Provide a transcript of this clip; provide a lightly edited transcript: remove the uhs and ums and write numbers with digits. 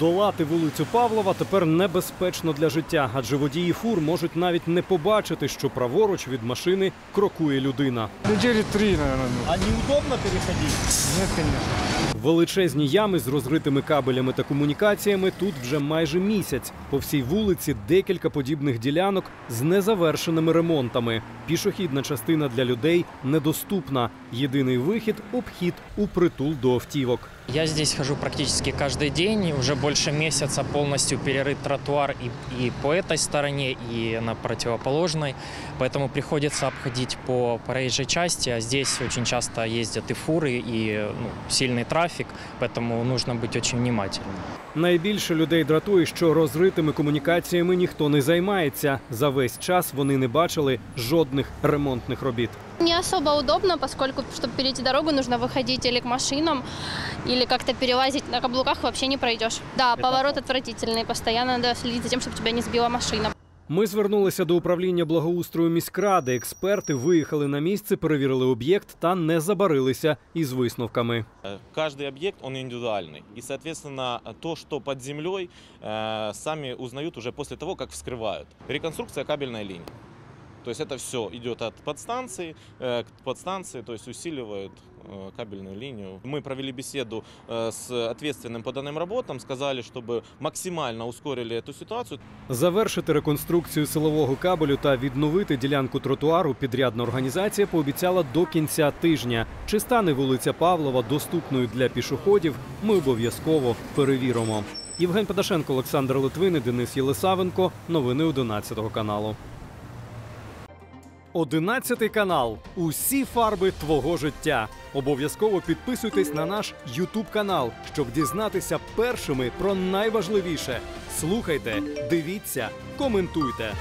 Долати вулицю Павлова тепер небезпечно для життя, адже водії фур можуть навіть не побачити, що праворуч від машини крокує людина. Неділі 3, мабуть. А неудобно переходити? Ні, звісно. Величезні ями з розритими кабелями та комунікаціями тут вже майже місяць. По всій вулиці декілька подібних ділянок з незавершеними ремонтами. Пішохідна частина для людей недоступна. Єдиний вихід – обхід упритул до автівок. Я здесь хожу практически каждый день, уже больше месяца полностью перерыт тротуар и по этой стороне, и на противоположной, поэтому приходится обходить по проезжей части, а здесь очень часто ездят и фуры, и сильный трафик, поэтому нужно быть очень внимательным. Найбільше людей дратує, що розритими комунікаціями ніхто не займається. За весь час вони не бачили жодних ремонтних робіт. Не особо удобно, поскольку, чтобы перейти дорогу, нужно выходить или к машинам, или как-то перелазить на каблуках, вообще не пройдешь. Да, поворот отвратительный, постоянно надо следить за тем, чтобы тебя не сбила машина. Ми звернулися до управління благоустрою міськради. Експерти виїхали на місце, перевірили об'єкт та не забарилися із висновками. Кожен об'єкт індивідуальний. І, відповідно, те, що під землею, самі узнають вже після того, як вскривають. Реконструкція кабельної лінії. То есть это все идет от подстанции к подстанции, то есть усиливают кабельную линию. Мы провели беседу с ответственным по данным работам, сказали, чтобы максимально ускорили эту ситуацию. Завершити реконструкцію силового кабелю та відновити ділянку тротуару підрядна організація пообіцяла до кінця тижня. Чи стане вулиця Павлова доступною для пішоходів, ми обов'язково перевіримо. Євгений Падашенко, Олександр Литвин і Денис Елисавенко. Новини 11 каналу. 11 канал. Усі фарби твого життя. Обов'язково підписуйтесь на наш YouTube-канал, щоб дізнатися першими про найважливіше. Слухайте, дивіться, коментуйте.